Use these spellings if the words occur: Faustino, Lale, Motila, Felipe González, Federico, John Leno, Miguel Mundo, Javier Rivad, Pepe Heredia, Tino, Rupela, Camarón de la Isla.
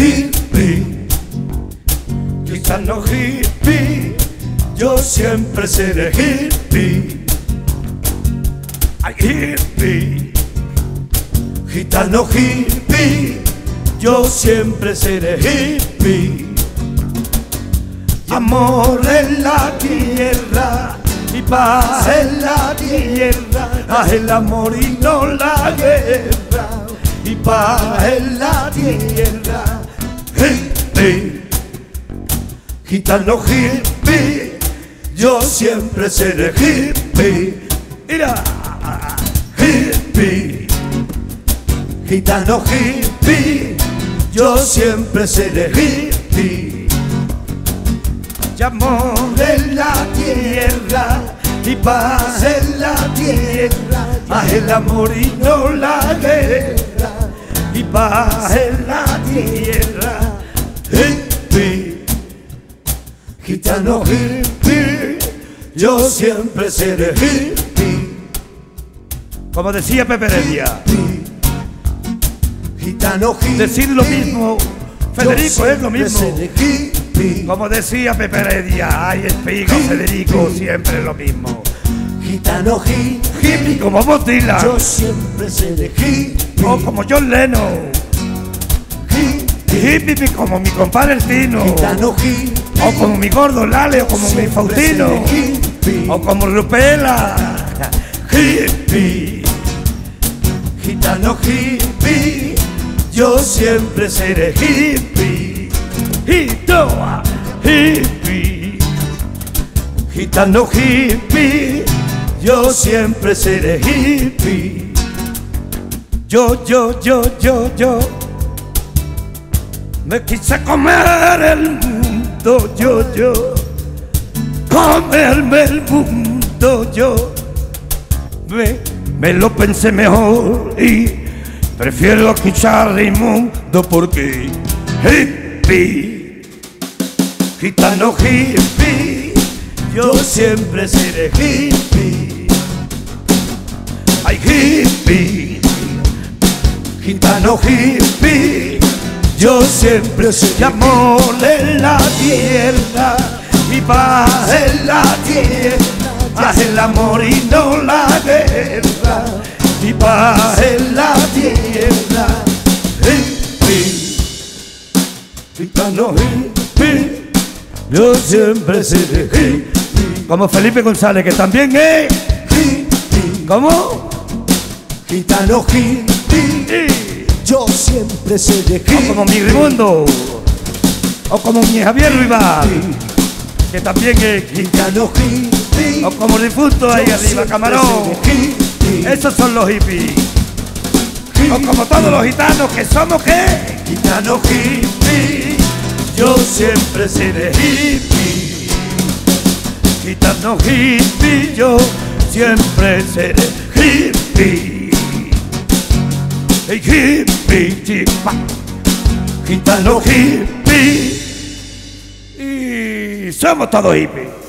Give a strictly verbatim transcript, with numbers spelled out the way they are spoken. Hippie, quizás no hippie, yo siempre seré hippie. Ay, hippie, gitano hippie, yo siempre seré hippie. Amor en la tierra y paz en la tierra, el amor y no la guerra, y paz en la tierra. Hippie, gitano hippie, yo siempre seré hippie. Mira, hippie, gitano hippie, yo siempre seré hippie. Y amor en la tierra y paz en la tierra, más el amor y no la guerra, y paz en la tierra. Hippie, gitano hippie, yo siempre seré hippie. Como decía Pepe Heredia, gitano hippie, decir lo mismo, Federico es lo mismo. Como decía Pepe Heredia, ay espigo, Federico, siempre lo mismo. Gitano hippie, como Motila, yo siempre seré hippie. O como John Leno, hippie como mi compadre Tino, o como mi gordo Lale, o como mi Faustino, o como Rupela. Hippie, gitano hippie, yo siempre seré hippie. Hitoa, hippie, gitano hippie, yo siempre seré hippie. Yo, yo, yo, yo, yo me quise comer el mundo, yo, yo, comerme el mundo, yo, me, me lo pensé mejor y prefiero escuchar inmundo porque hippie, gitano hippie, yo siempre seré hippie. Ay, hippie, gitano hippie, yo siempre soy amor en la tierra y paz en la tierra, el amor y no la guerra, y paz en la tierra. Hippie, gitano hippie, yo siempre seré hippie. Como Felipe González, que también es hippie. ¿Cómo? Gitano hippie, yo siempre seré hippie. O como Miguel Mundo, o como mi Javier Rivad, que también es gitano hippie. O como el difunto ahí arriba, Camarón. Esos son los hippies. O como todos los gitanos que somos, ¿qué? Gitano hippie, yo siempre seré hippie. Gitano hippie, yo siempre seré hippie. Hey, hippie, chipa, gitano hippie, y somos todos hippies.